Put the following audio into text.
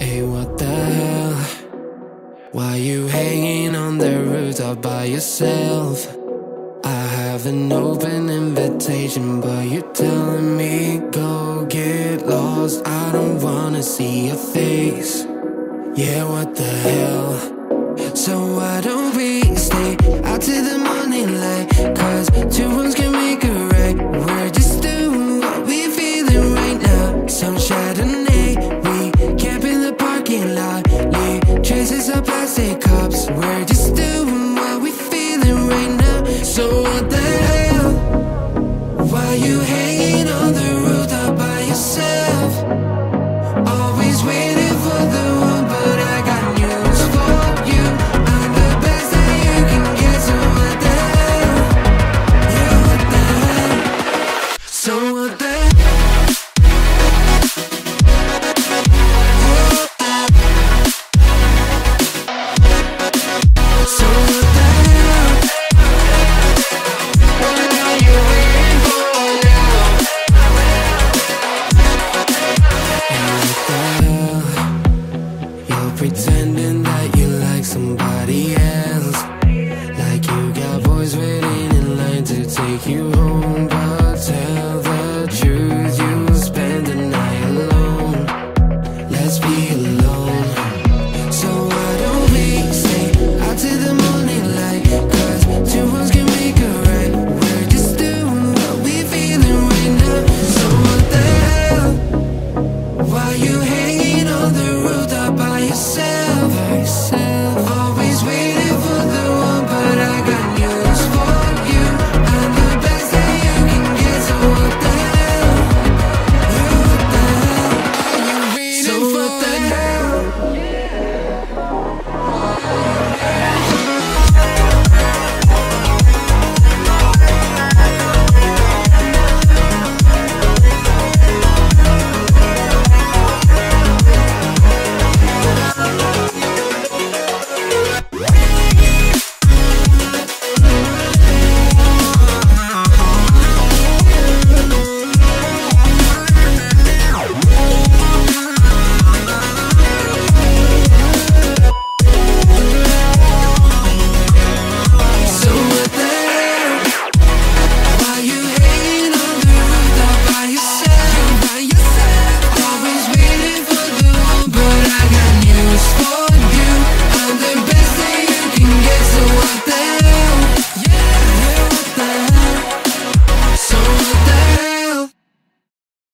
Hey, what the hell? Why you hanging on the rooftop by yourself? I have an open invitation, but you're telling me go get lost. I don't wanna see your face. Yeah, what the hell? So why don't we stay out to the